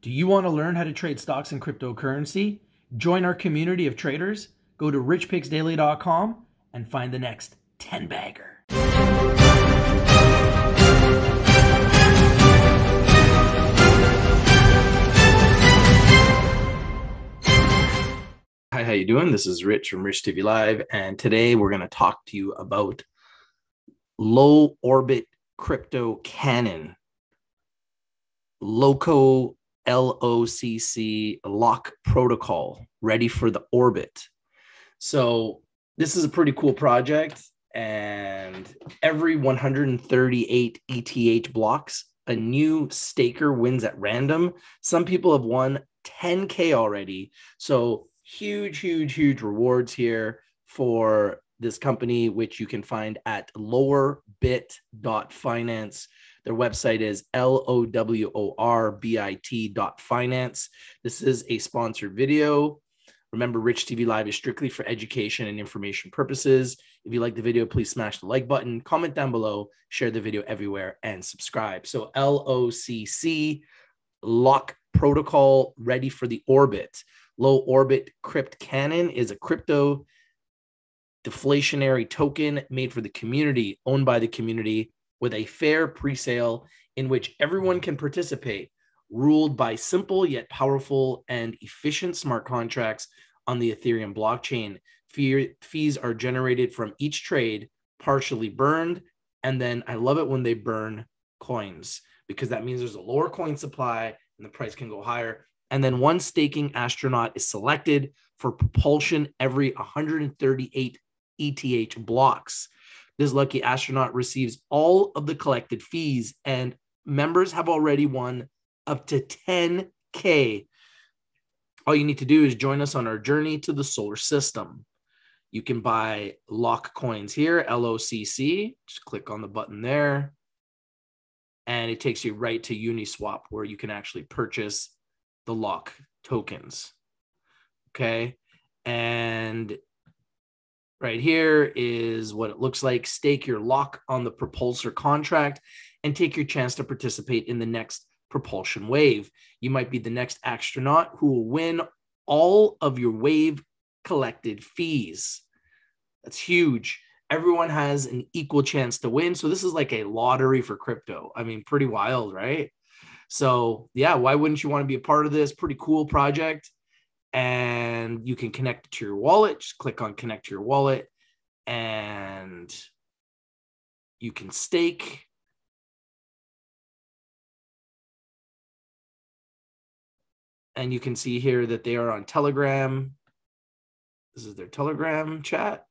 Do you want to learn how to trade stocks and cryptocurrency? Join our community of traders. Go to richpicksdaily.com and find the next 10-bagger. Hi, how you doing? This is Rich from Rich TV Live, and today we're going to talk to you about Low Orbit Crypto Cannon. Loco LOCC lock protocol, ready for the orbit. So this is a pretty cool project, and every 138 ETH blocks, a new staker wins at random. Some people have won 10K already. So huge, huge, huge rewards here for this company, which you can find at lowerbit.finance. Their website is loworbit.finance. This is a sponsored video. Remember, Rich TV Live is strictly for education and information purposes. If you like the video, please smash the like button, comment down below, share the video everywhere, and subscribe. So LOCC, lock protocol, ready for the orbit. Low Orbit Crypt Cannon is a crypto deflationary token made for the community, owned by the community, with a fair presale in which everyone can participate, ruled by simple yet powerful and efficient smart contracts on the Ethereum blockchain. Fees are generated from each trade, partially burned, and then I love it when they burn coins, because that means there's a lower coin supply and the price can go higher. And then one staking astronaut is selected for propulsion every 138 ETH blocks. This lucky astronaut receives all of the collected fees, and members have already won up to 10K. All you need to do is join us on our journey to the solar system. You can buy lock coins here, LOCC. Just click on the button there, and it takes you right to Uniswap, where you can actually purchase the lock tokens. Okay, and right here is what it looks like. Stake your lock on the propulsor contract and take your chance to participate in the next propulsion wave. You might be the next astronaut who will win all of your wave collected fees. That's huge. Everyone has an equal chance to win. So this is like a lottery for crypto. I mean, pretty wild, right? So yeah, why wouldn't you want to be a part of this? Pretty cool project. And you can connect it to your wallet. Just click on connect to your wallet, and you can stake. And you can see here that they are on Telegram. This is their Telegram chat.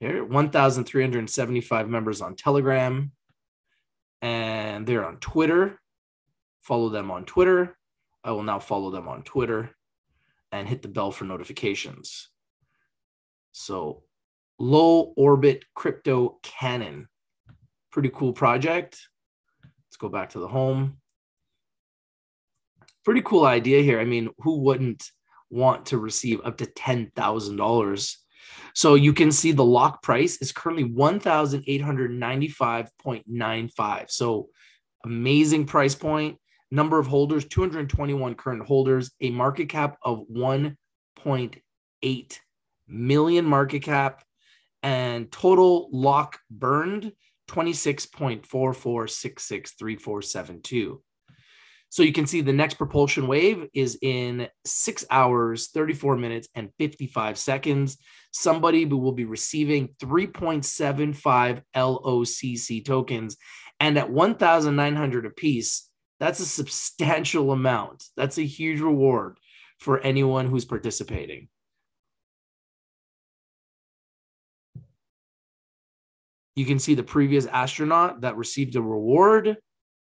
Here, 1,375 members on Telegram. And they're on Twitter. Follow them on Twitter. I will now follow them on Twitter, and hit the bell for notifications. So Low Orbit Crypto Cannon, pretty cool project. Let's go back to the home. Pretty cool idea here. I mean, who wouldn't want to receive up to $10,000? So you can see the lock price is currently 1,895.95. So amazing price point. Number of holders, 221 current holders, a market cap of 1.8 million market cap, and total lock burned, 26.44663472. So you can see the next propulsion wave is in 6 hours, 34 minutes, and 55 seconds. Somebody will be receiving 3.75 LOCC tokens, and at 1,900 apiece, that's a substantial amount. That's a huge reward for anyone who's participating. You can see the previous astronaut that received a reward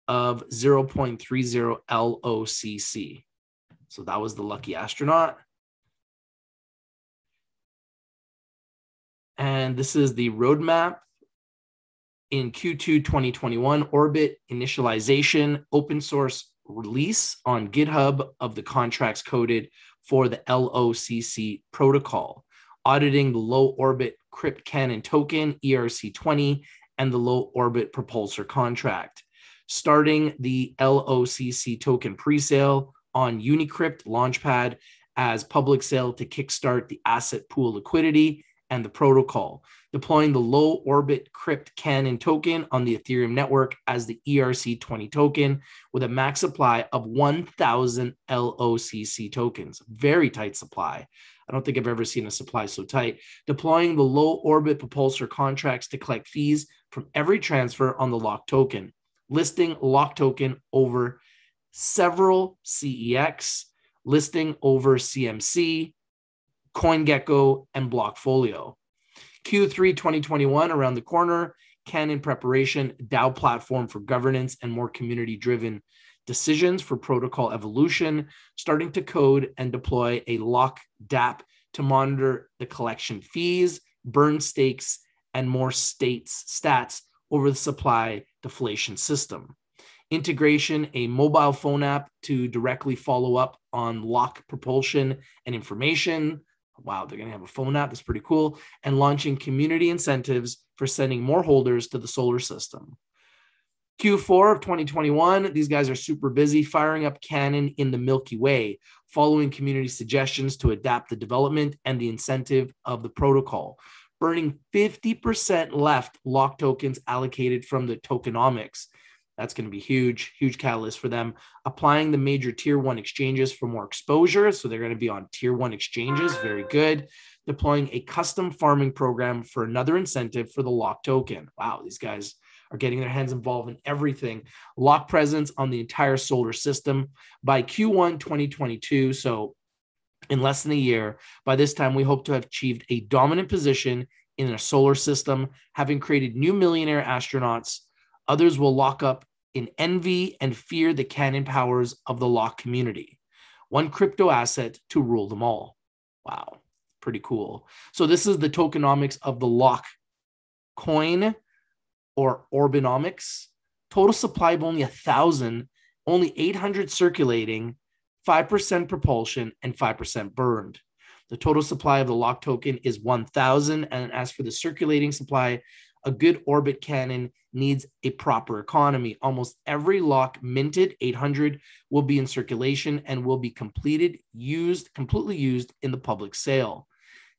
of 0.30 LOCC. So that was the lucky astronaut. And this is the roadmap. In Q2 2021, Orbit initialization, open source release on GitHub of the contracts coded for the LOCC protocol, auditing the Low Orbit Crypt Cannon token, ERC-20, and the Low Orbit propulsor contract. starting the LOCC token presale on Unicrypt Launchpad as public sale to kickstart the asset pool liquidity and the protocol, deploying the Low Orbit Crypt Cannon token on the Ethereum network as the ERC-20 token with a max supply of 1,000 LOCC tokens. Very tight supply. I don't think I've ever seen a supply so tight. Deploying the Low Orbit Propulsor contracts to collect fees from every transfer on the lock token. Listing lock token over several CEX, listing over CMC, CoinGecko, and Blockfolio. Q3 2021 around the corner, Cannon preparation, DAO platform for governance and more community-driven decisions for protocol evolution, starting to code and deploy a lock DAP to monitor the collection fees, burn stakes, and more states stats over the supply deflation system. Integration, a mobile phone app to directly follow up on lock propulsion and information. Wow, they're going to have a phone app. That's pretty cool. And launching community incentives for sending more holders to the solar system. Q4 of 2021, these guys are super busy firing up Cannon in the Milky Way, following community suggestions to adapt the development and the incentive of the protocol, burning 50% left lock tokens allocated from the tokenomics. That's going to be huge, huge catalyst for them. Applying the major tier one exchanges for more exposure. So they're going to be on tier one exchanges. Very good. Deploying a custom farming program for another incentive for the lock token. Wow, these guys are getting their hands involved in everything. Lock presence on the entire solar system by Q1 2022. So in less than a year, by this time, we hope to have achieved a dominant position in our solar system, having created new millionaire astronauts. Others will lock up in envy and fear the cannon powers of the lock community. One crypto asset to rule them all. Wow, pretty cool. So this is the tokenomics of the lock coin or Orbinomics. Total supply of only 1,000, only 800 circulating, 5% propulsion, and 5% burned. The total supply of the lock token is 1,000. And as for the circulating supply, a good orbit cannon needs a proper economy. Almost every lock minted, 800, will be in circulation and will be completely used in the public sale.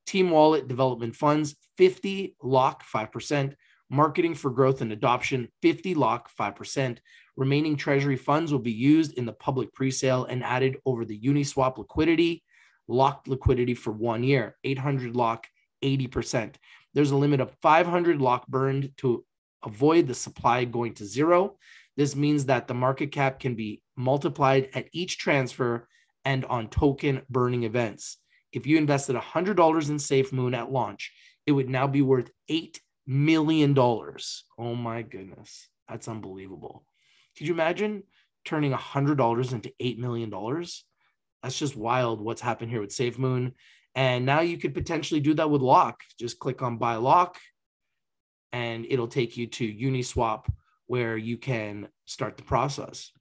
Team Wallet development funds, 50 lock, 5%. Marketing for growth and adoption, 50 lock, 5%. Remaining treasury funds will be used in the public presale and added over the Uniswap liquidity, locked liquidity for 1 year, 800 lock, 80%. There's a limit of 500 lock burned to avoid the supply going to zero. This means that the market cap can be multiplied at each transfer and on token burning events. If you invested $100 in SafeMoon at launch, it would now be worth $8 million. Oh my goodness. That's unbelievable. Could you imagine turning $100 into $8 million? That's just wild what's happened here with SafeMoon. And now you could potentially do that with lock. Just click on buy lock and it'll take you to Uniswap where you can start the process.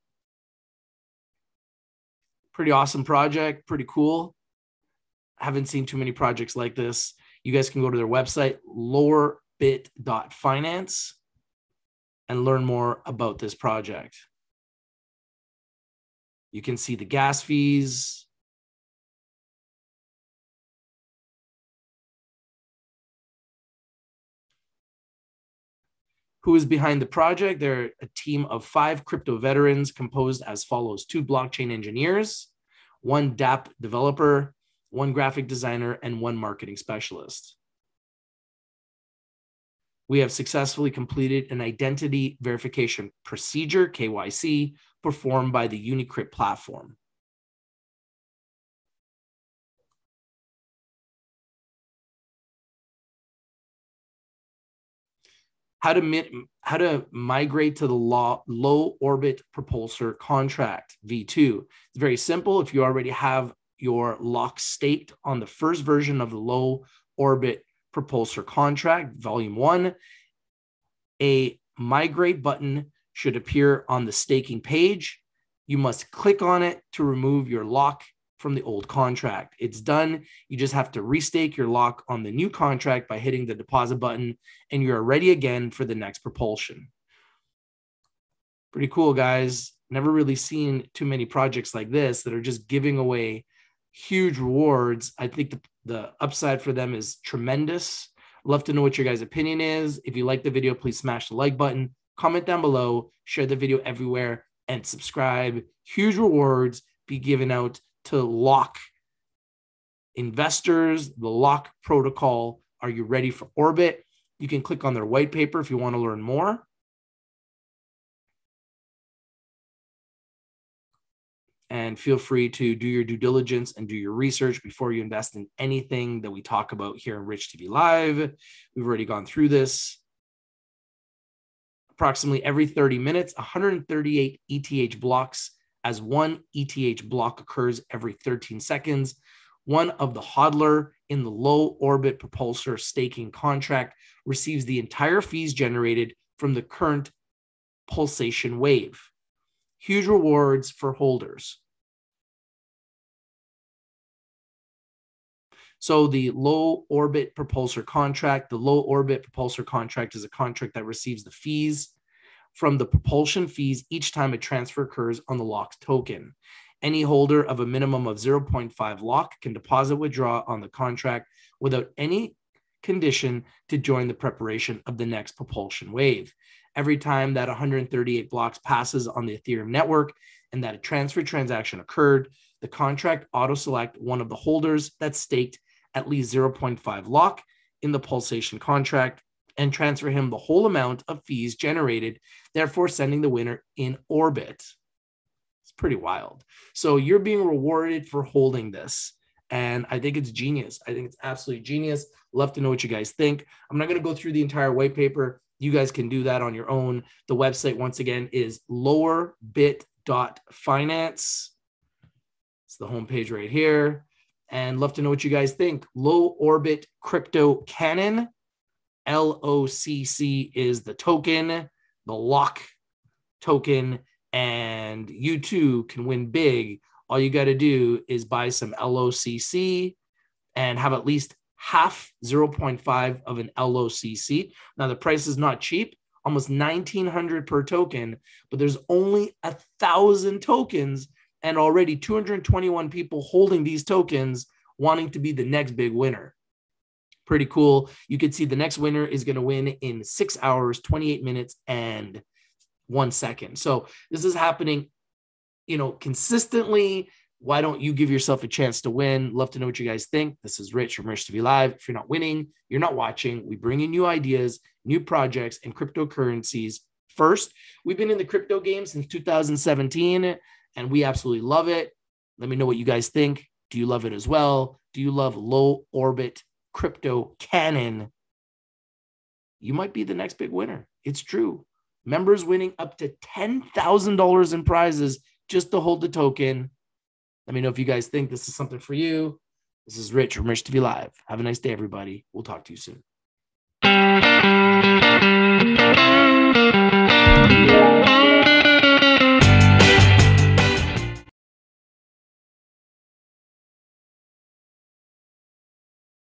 Pretty awesome project, pretty cool. I haven't seen too many projects like this. You guys can go to their website, lowerbit.finance, and learn more about this project. You can see the gas fees, who is behind the project. They're a team of 5 crypto veterans composed as follows: 2 blockchain engineers, 1 dApp developer, 1 graphic designer, and 1 marketing specialist. We have successfully completed an identity verification procedure, KYC, performed by the Unicrypt platform. How to migrate to the low orbit propulsor contract V2. It's very simple. If you already have your lock staked on the first version of the low orbit propulsor contract, Volume 1, a migrate button should appear on the staking page. You must click on it to remove your lock from the old contract. It's done. You just have to restake your lock on the new contract by hitting the deposit button, and you're ready again for the next propulsion. Pretty cool, guys. Never really seen too many projects like this that are just giving away huge rewards. I think the upside for them is tremendous. Love to know what your guys' opinion is. If you like the video, please smash the like button, comment down below, share the video everywhere, and subscribe. Huge rewards be given out to lock investors, the lock protocol. Are you ready for Orbit? You can click on their white paper if you want to learn more. And feel free to do your due diligence and do your research before you invest in anything that we talk about here in Rich TV Live. We've already gone through this. Approximately every 30 minutes, 138 ETH blocks, as one ETH block occurs every 13 seconds. One of the hodler in the low orbit propulsor staking contract receives the entire fees generated from the current pulsation wave. Huge rewards for holders. So the low orbit propulsor contract, the low orbit propulsor contract is a contract that receives the fees from the propulsion fees each time a transfer occurs on the locked token. Any holder of a minimum of 0.5 lock can deposit withdraw on the contract without any condition to join the preparation of the next propulsion wave. Every time that 138 blocks passes on the Ethereum network and that a transfer transaction occurred, the contract auto-select one of the holders that staked at least 0.5 lock in the pulsation contract and transfer him the whole amount of fees generated, therefore sending the winner in orbit. It's pretty wild. So you're being rewarded for holding this. And I think it's genius. I think it's absolutely genius. Love to know what you guys think. I'm not going to go through the entire white paper. You guys can do that on your own. The website, once again, is lowerbit.finance. It's the homepage right here. And love to know what you guys think. Low Orbit Crypto Cannon. LOCC is the token, the lock token. And you too can win big. All you got to do is buy some LOCC and have at least half 0.5 of an LOCC. Now, the price is not cheap, almost $1,900 per token, but there's only 1,000 tokens and already 221 people holding these tokens wanting to be the next big winner. Pretty cool. You can see the next winner is going to win in 6 hours, 28 minutes, and 1 second. So this is happening, you know, consistently. Why don't you give yourself a chance to win? Love to know what you guys think. This is Rich from Rich TV Live. If you're not winning, you're not watching. We bring in new ideas, new projects, and cryptocurrencies first. We've been in the crypto game since 2017, and we absolutely love it. Let me know what you guys think. Do you love it as well? Do you love Low Orbit Crypto Cannon? You might be the next big winner. It's true. Members winning up to $10,000 in prizes just to hold the token. Let me know if you guys think this is something for you. This is Rich from Rich TV Live. Have a nice day, everybody. We'll talk to you soon.